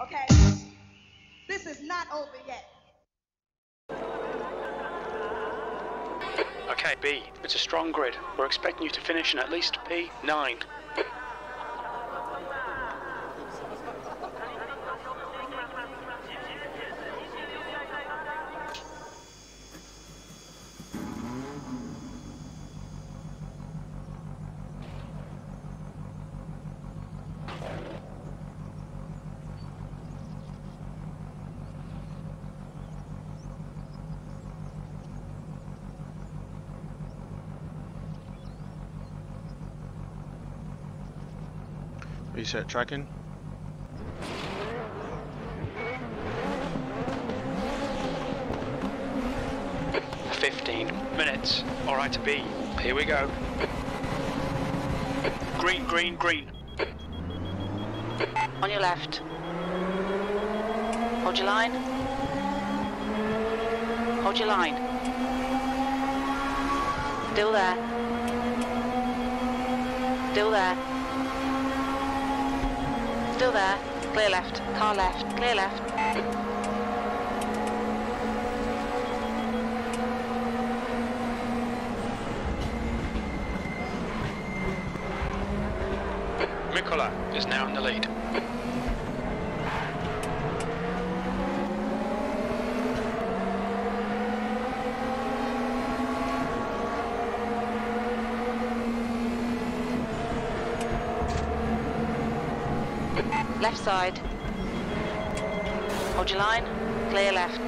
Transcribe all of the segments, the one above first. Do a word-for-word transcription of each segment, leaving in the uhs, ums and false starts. okay? This is not over yet. Okay, B, it's a strong grid. We're expecting you to finish in at least P nine. Reset tracking. Fifteen minutes. All right to B. Here we go. Green, green, green. On your left. Hold your line. Hold your line. Still there. Still there. Still there. Clear left. Car left. Clear left. Mikola is now in the lead. Left side. Hold your line. Clear left.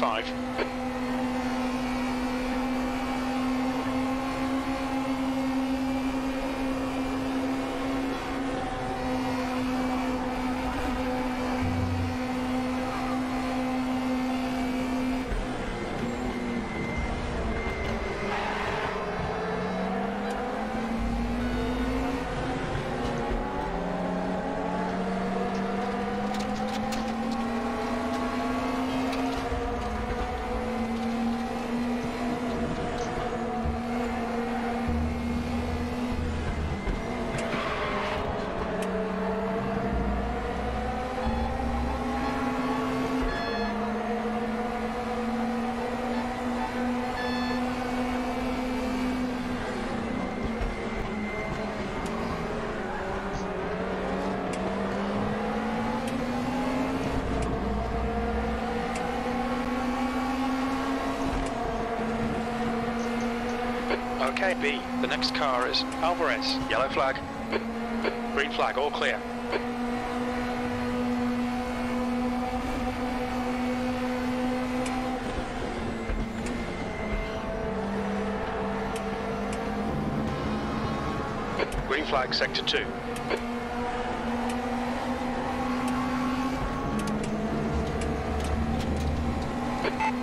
Five. Okay, B, the next car is Alvarez. Yellow flag. Green flag, all clear. Green flag, sector two.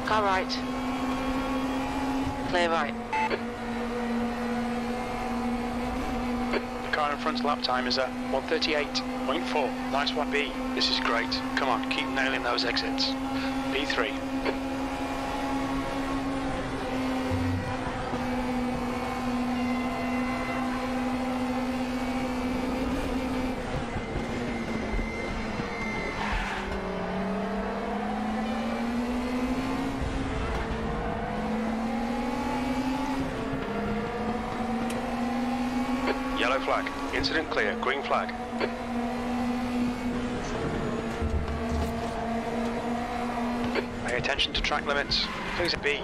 Car right. Clear right. Car in front's lap time is at one thirty-eight point four. Nice one, B. This is great. Come on, keep nailing those exits. P three. Yellow flag. Incident clear. Green flag. attention to track limits. Please be.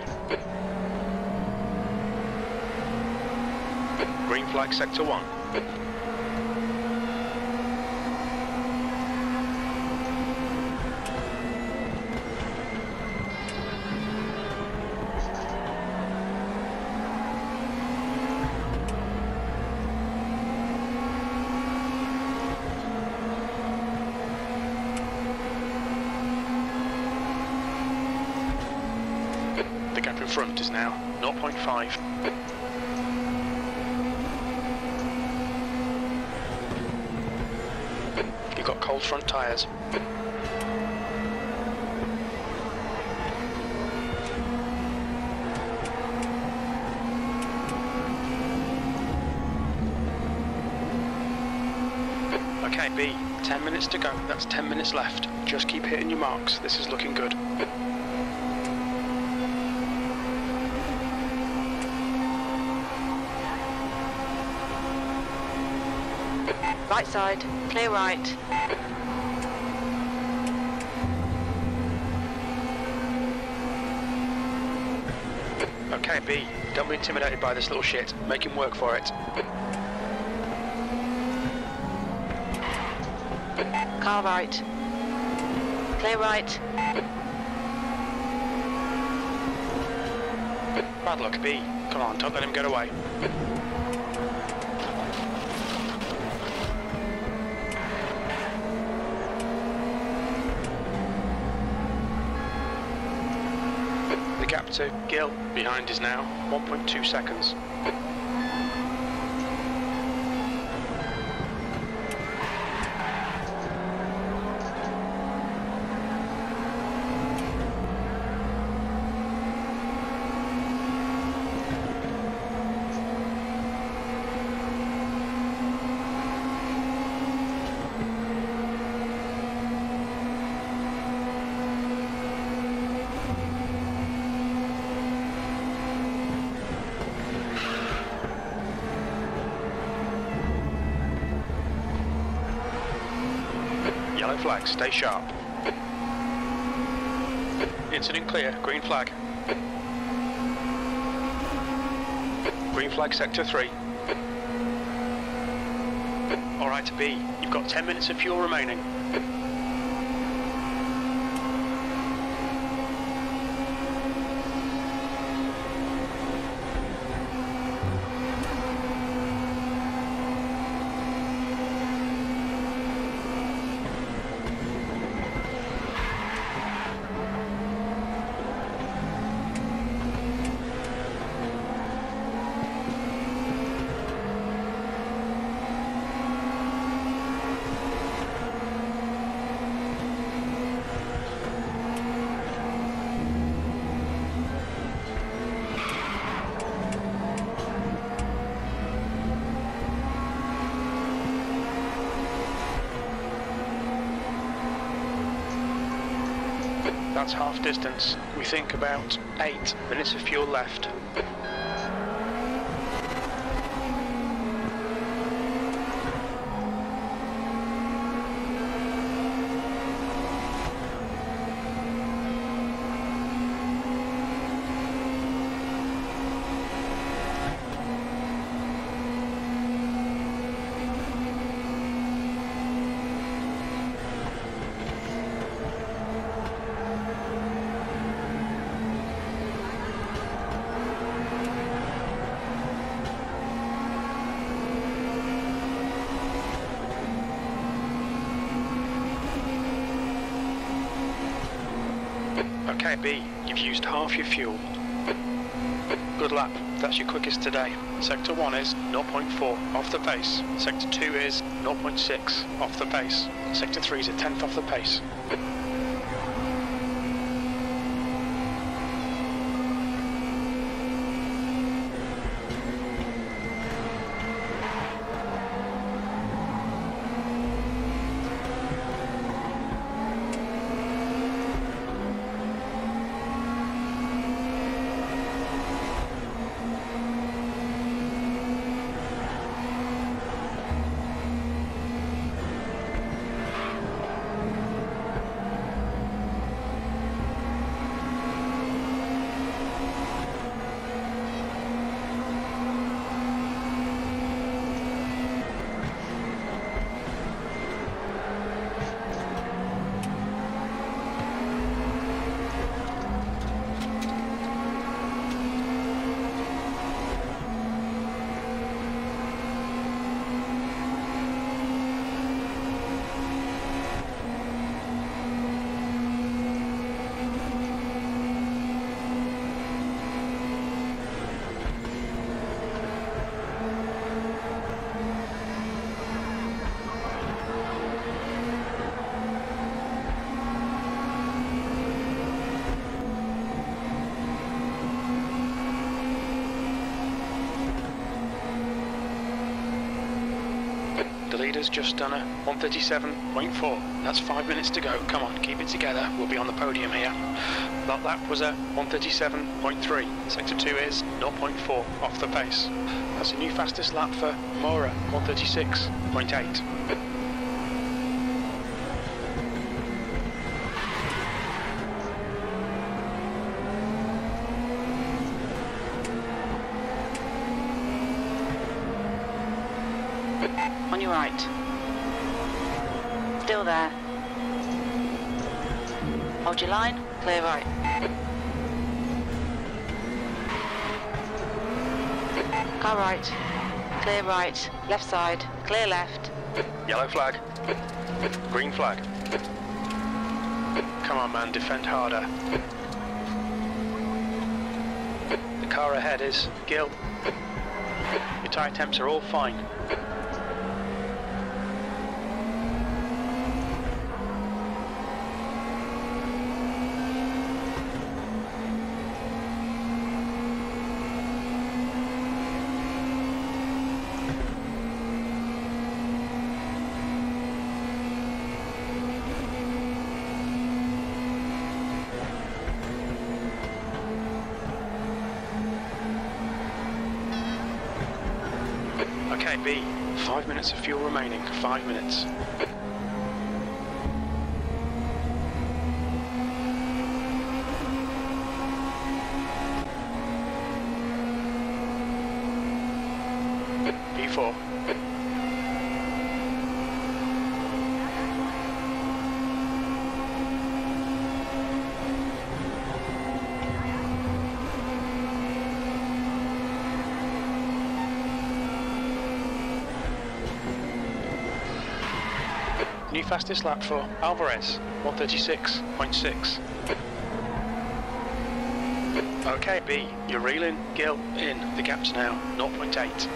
Green flag sector one. The gap in front is now zero point five. Got cold front tyres. Okay, B, ten minutes to go. That's ten minutes left. Just keep hitting your marks. This is looking good. Right side, clear right. Okay, B, don't be intimidated by this little shit. Make him work for it. Car right. Clear right. Bad luck, B. Come on, don't let him get away. Gap to Gil behind is now one point two seconds. Yellow flag, stay sharp. Incident clear, green flag. Green flag sector three. Alright, B, you've got ten minutes of fuel remaining. That's half distance. We think about eight minutes of fuel left. Okay, B, you've used half your fuel. Good lap, that's your quickest today. Sector one is zero point four off the pace. Sector two is zero point six off the pace. Sector three is a tenth off the pace. leader's just done a one thirty-seven point four. That's five minutes to go. Come on, keep it together. We'll be on the podium here. That lap was a one thirty-seven point three. Sector two is zero point four off the pace. That's a new fastest lap for Mora, one thirty-six point eight. Right. Still there. Hold your line, clear right. Car right. Clear right. Left side. Clear left. Yellow flag. Green flag. Come on, man, defend harder. The car ahead is Gil. Your tyre temps are all fine. B. Five minutes of fuel remaining. Five minutes. B four. New fastest lap for Alvarez, one thirty-six point six. Okay, B, you're reeling, Gil in. The gap's now zero point eight.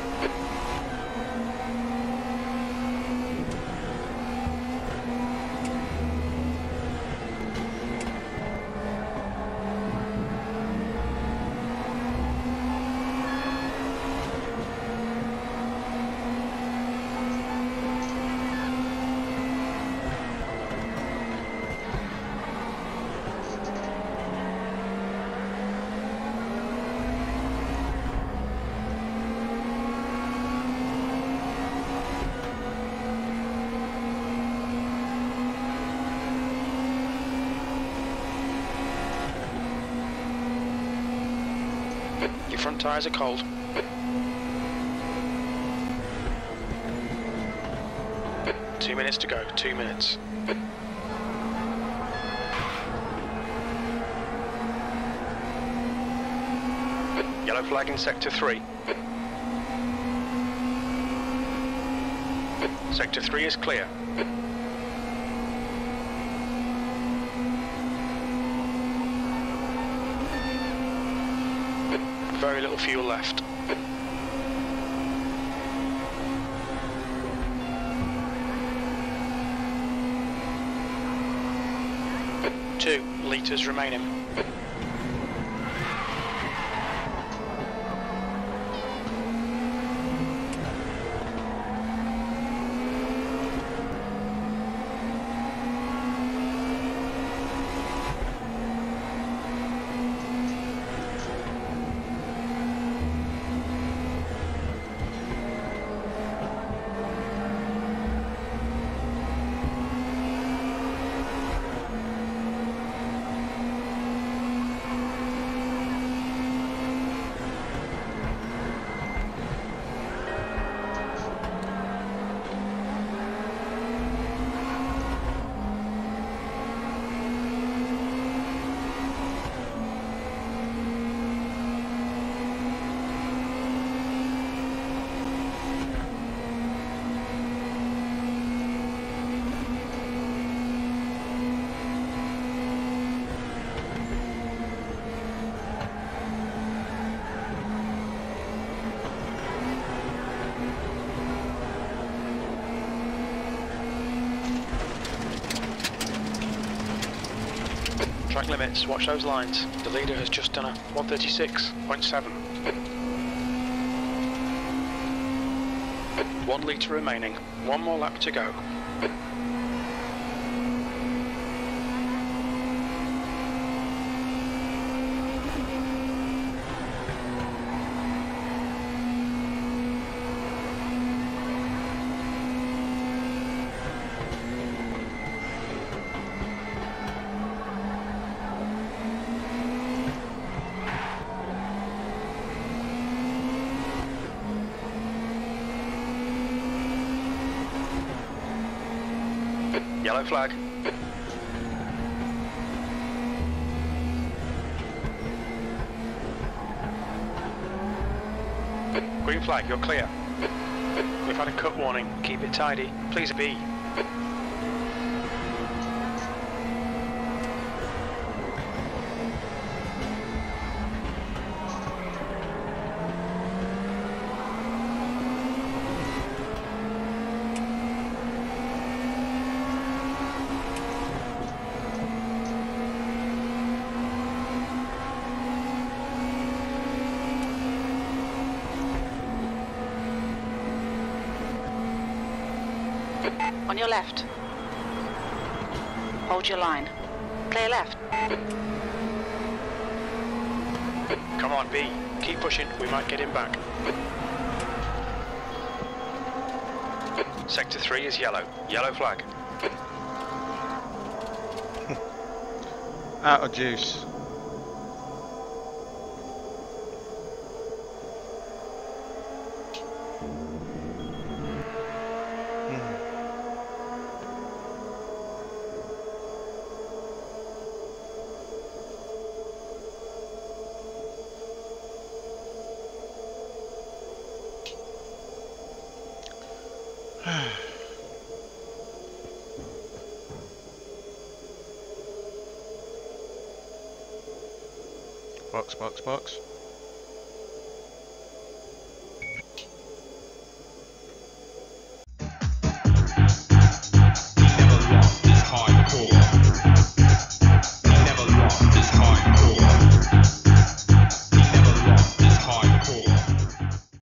Front tyres are cold. Two minutes to go, two minutes. Yellow flag in sector three. Sector three is clear. Very little fuel left. Two litres remaining. Track limits, watch those lines. The leader has just done a one thirty-six point seven. One litre remaining. One more lap to go. Yellow flag. Green flag, you're clear. We've had a cut warning. Keep it tidy. Please be. On your left. Hold your line. Clear left. Come on, B. Keep pushing. We might get him back. Sector three is yellow. Yellow flag. Out of juice. Box, box, box.